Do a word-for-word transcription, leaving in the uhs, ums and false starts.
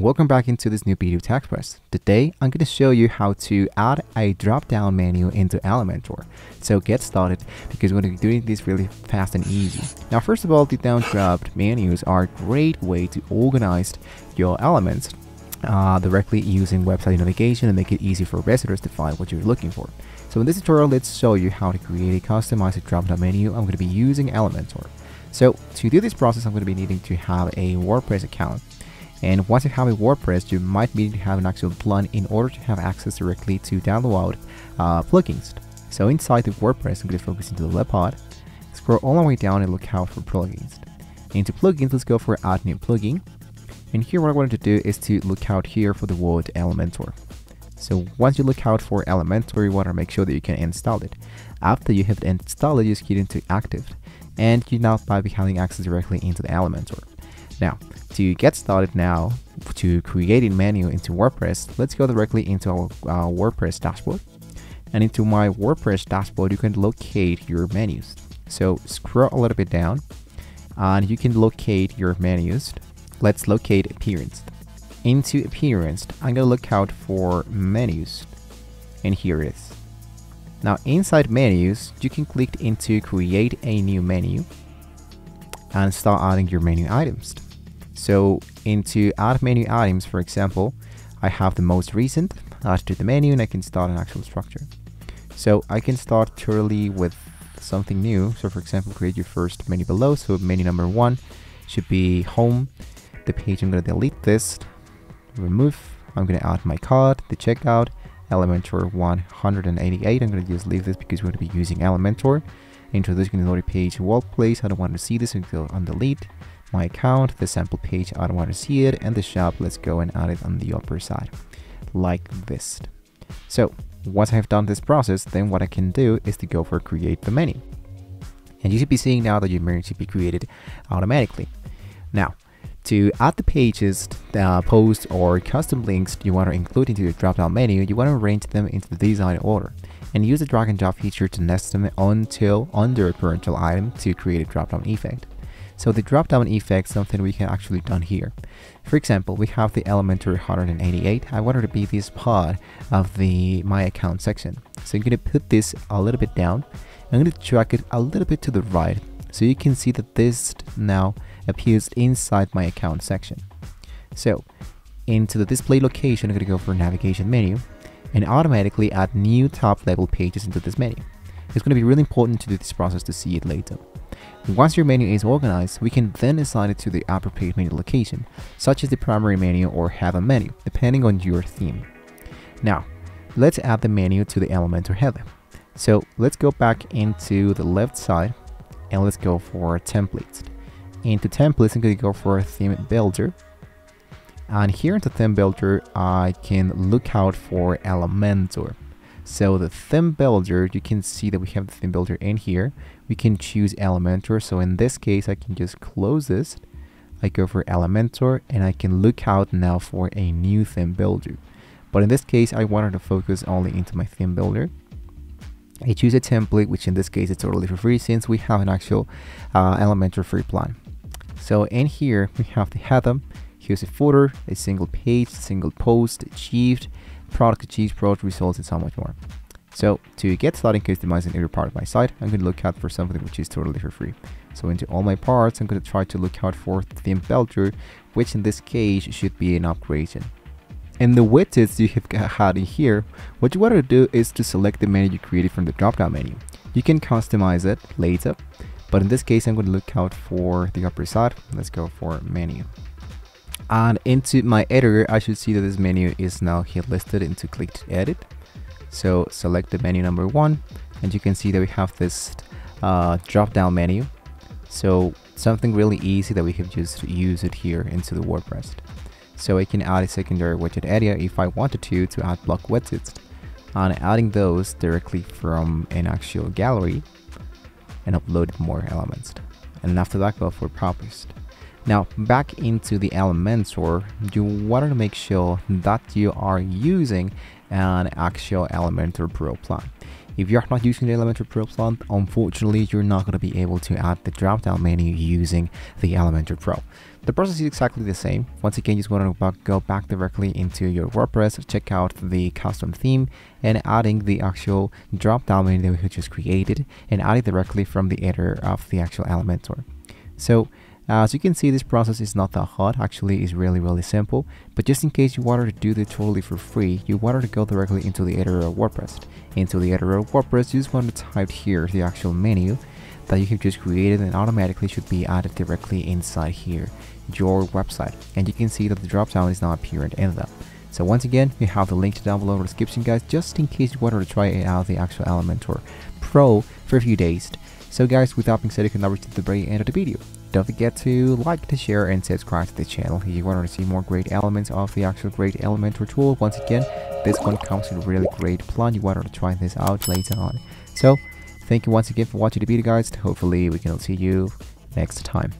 Welcome back into this new video with WordPress. Today, I'm going to show you how to add a drop-down menu into Elementor. So get started, because we're going to be doing this really fast and easy. Now, first of all, the down-drop menus are a great way to organize your elements uh, directly using website navigation and make it easy for visitors to find what you're looking for. So in this tutorial, let's show you how to create a customized drop-down menu. I'm going to be using Elementor. So to do this process, I'm going to be needing to have a WordPress account. And once you have a WordPress, you might need to have an actual plugin in order to have access directly to download uh, plugins. So inside the WordPress, I'm going to focus into the left pod, scroll all the way down and look out for plugins. Into plugins, let's go for add new plugin. And here what I wanted to do is to look out here for the word Elementor. So once you look out for Elementor, you want to make sure that you can install it. After you have installed it, you just get into active. And you now might be having access directly into the Elementor. Now, to get started now, to create a menu into WordPress, let's go directly into our uh, WordPress dashboard. And into my WordPress dashboard, you can locate your menus. So scroll a little bit down and you can locate your menus. Let's locate appearance. Into appearance, I'm gonna look out for menus. And here it is. Now inside menus, you can click into create a new menu and start adding your menu items. So into add menu items, for example, I have the most recent, add to the menu, and I can start an actual structure. So I can start purely with something new. So for example, create your first menu below. So menu number one should be home. The page, I'm gonna delete this, remove. I'm gonna add my card, the checkout, Elementor one hundred eighty-eight. I'm gonna just leave this because we're gonna be using Elementor. Introducing the loaded page wall place, I don't want to see this until on delete. My account, the sample page, I don't want to see it, and the shop, let's go and add it on the upper side, like this. So once I've done this process, then what I can do is to go for create the menu. And you should be seeing now that your menu should be created automatically. Now, to add the pages, uh, posts, or custom links you want to include into your drop-down menu, you want to arrange them into the design order and use the drag and drop feature to nest them until under a parental item to create a drop-down effect. So the drop-down effect is something we can actually done here. For example, we have the Elementor one hundred eighty-eight. I wanted to be this part of the My Account section. So I'm going to put this a little bit down. I'm going to drag it a little bit to the right. So you can see that this now appears inside my account section. So into the display location, I'm going to go for navigation menu and automatically add new top level pages into this menu. It's going to be really important to do this process to see it later. Once your menu is organized, we can then assign it to the appropriate menu location, such as the primary menu or header menu, depending on your theme. Now, let's add the menu to the Elementor header. So let's go back into the left side and let's go for templates. Into templates, I'm going to go for a theme builder. And here in the theme builder, I can look out for Elementor. So the theme builder, you can see that we have the theme builder in here. We can choose Elementor. So in this case, I can just close this. I go for Elementor and I can look out now for a new theme builder. But in this case, I wanted to focus only into my theme builder. I choose a template, which in this case, it's totally for free since we have an actual uh, Elementor free plan. So in here, we have the header. Here's a footer, a single page, single post, achieved, product achieved, product results, and so much more. So to get started customizing every part of my site, I'm going to look out for something which is totally for free. So into all my parts, I'm going to try to look out for theme builder, which in this case should be an upgradation. And the widgets you have had in here, what you want to do is to select the menu you created from the drop-down menu. You can customize it later, but in this case, I'm going to look out for the upper side. Let's go for menu. And into my editor, I should see that this menu is now here listed into click to edit. So select the menu number one, and you can see that we have this uh, drop-down menu. So something really easy that we have just used it here into the WordPress. So I can add a secondary widget area if I wanted to, to add block widgets. And adding those directly from an actual gallery and upload more elements. And after that, go for published. Now, back into the Elementor, you want to make sure that you are using an actual Elementor Pro plan. If you're not using the Elementor Pro plan, unfortunately, you're not going to be able to add the drop-down menu using the Elementor Pro. The process is exactly the same. Once again, you just want to go back directly into your WordPress, check out the custom theme, and adding the actual drop down menu that we just created, and add it directly from the editor of the actual Elementor. So Uh, as you can see, this process is not that hard. Actually, it's really, really simple. But just in case you wanted to do this totally for free, you wanted to go directly into the editor of WordPress. Into the editor of WordPress, you just want to type here the actual menu that you have just created, and automatically should be added directly inside here, your website. And you can see that the dropdown is now appearing in them. So once again, we have the link down below in the description, guys, just in case you wanted to try it out, the actual Elementor Pro, for a few days. So guys, with that being said, you can now reach the very end of the video. Don't forget to like, to share, and subscribe to the channel if you want to see more great elements of the actual great Elementor tool. Once again, this one comes with a really great plan. You want to try this out later on. So, thank you once again for watching the video, guys. Hopefully, we can see you next time.